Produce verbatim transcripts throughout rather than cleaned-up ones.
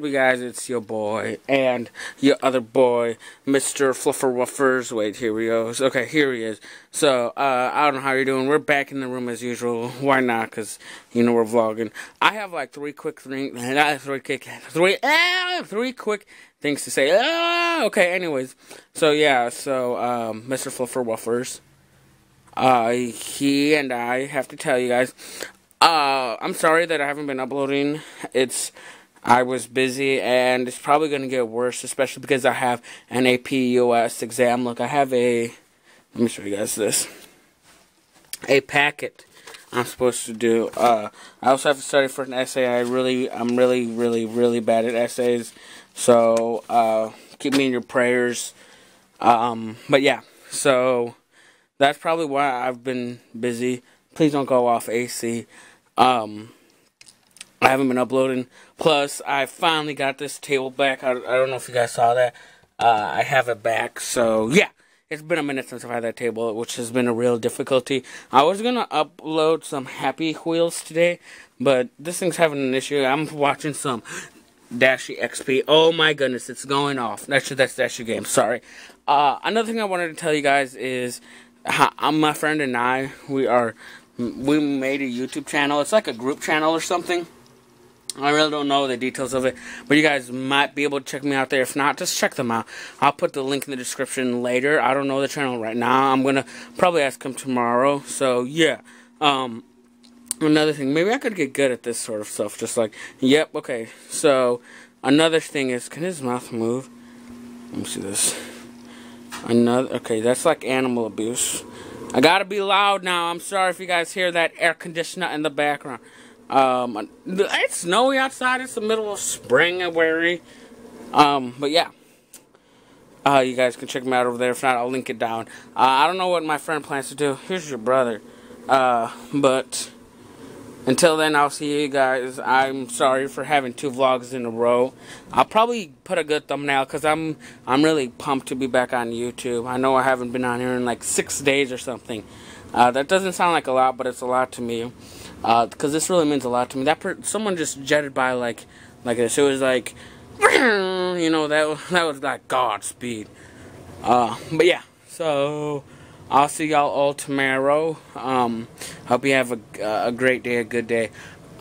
What up, guys? It's your boy and your other boy, Mister Fluffer Wuffers. Wait, here he goes. Okay, here he is. So, uh, I don't know how you're doing. We're back in the room as usual. Why not? Because, you know, we're vlogging. I have, like, three quick things. Three quick... Three... Ah, three quick things to say. Ah, okay, anyways. So, yeah. So, um, Mister Fluffer Wuffers. Uh, he and I have to tell you guys. Uh, I'm sorry that I haven't been uploading. It's... I was busy, and it's probably going to get worse, especially because I have an A P U S exam. Look, I have a, let me show you guys this, a packet I'm supposed to do. Uh, I also have to study for an essay. I really, I'm really, really, really bad at essays, so uh, keep me in your prayers. Um, but yeah, so that's probably why I've been busy. Please don't go off, A C. Um... I haven't been uploading. Plus, I finally got this table back. I, I don't know if you guys saw that. Uh, I have it back. So, yeah. It's been a minute since I've had that table, which has been a real difficulty. I was going to upload some Happy Wheels today, but this thing's having an issue. I'm watching some Dashy X P. Oh, my goodness. It's going off. Actually, that's Dashy game. Sorry. Uh, another thing I wanted to tell you guys is how, I'm, my friend and I, we are, we made a YouTube channel. It's like a group channel or something. I really don't know the details of it, but you guys might be able to check me out there. If not, just check them out. I'll put the link in the description later. I don't know the channel right now. I'm going to probably ask him tomorrow. So, yeah. Um, another thing. Maybe I could get good at this sort of stuff. Just like, yep, okay. So, another thing is, can his mouth move? Let me see this. Another. Okay, that's like animal abuse. I got to be loud now. I'm sorry if you guys hear that air conditioner in the background. Um, it's snowy outside. It's the middle of spring, I worry. Um, but yeah. Uh, you guys can check him out over there. If not, I'll link it down. Uh, I don't know what my friend plans to do. Here's your brother. Uh, but until then, I'll see you guys. I'm sorry for having two vlogs in a row. I'll probably put a good thumbnail because I'm, I'm really pumped to be back on YouTube. I know I haven't been on here in like six days or something. Uh, that doesn't sound like a lot, but it's a lot to me. Uh, because this really means a lot to me. That per someone just jetted by like, like this. It was like, you know, that that was like Godspeed. Uh, but yeah, so I'll see y'all all tomorrow. Um, hope you have a a great day, a good day.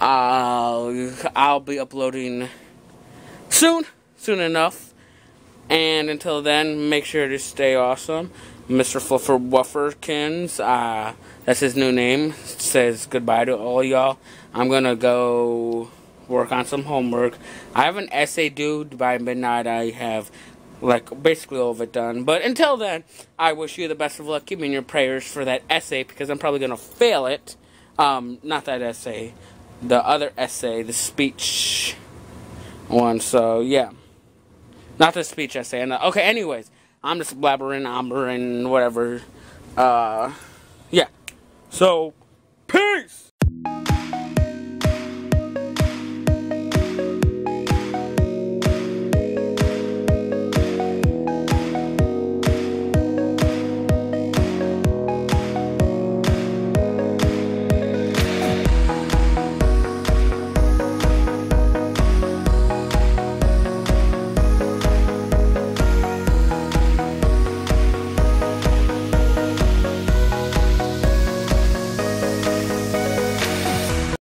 I'll I'll be uploading soon, soon enough. And until then, make sure to stay awesome. Mister Fluffer Wufferkins, uh, that's his new name, says goodbye to all y'all. I'm gonna go work on some homework. I have an essay due by midnight. I have, like, basically all of it done. But until then, I wish you the best of luck. Keep me in your prayers for that essay, because I'm probably gonna fail it. Um, not that essay. The other essay, the speech one. So, yeah. Not the speech essay. And, uh, okay, anyways. I'm just blabbering, umbering, whatever. Uh, yeah. So, peace!